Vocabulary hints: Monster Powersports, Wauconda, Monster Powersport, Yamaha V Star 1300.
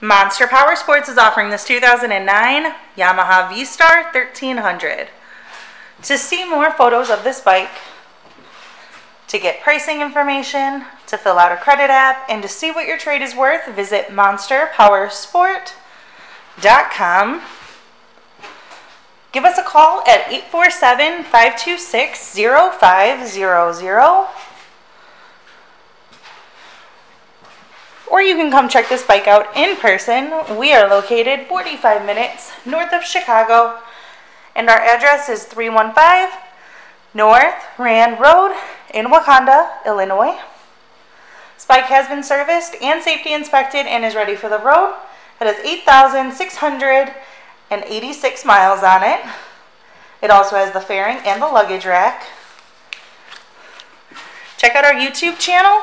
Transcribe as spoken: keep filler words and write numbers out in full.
Monster Powersports is offering this two thousand nine Yamaha V Star thirteen hundred. To see more photos of this bike, to get pricing information, to fill out a credit app, and to see what your trade is worth, visit monster powersport dot com. Give us a call at eight four seven, five two six, zero five zero zero. Or you can come check this bike out in person. We are located forty-five minutes north of Chicago, and our address is three one five North Rand Road in Wauconda, Illinois. This bike has been serviced and safety inspected and is ready for the road. It has eight thousand six hundred eighty-six miles on it. It also has the fairing and the luggage rack. Check out our YouTube channel.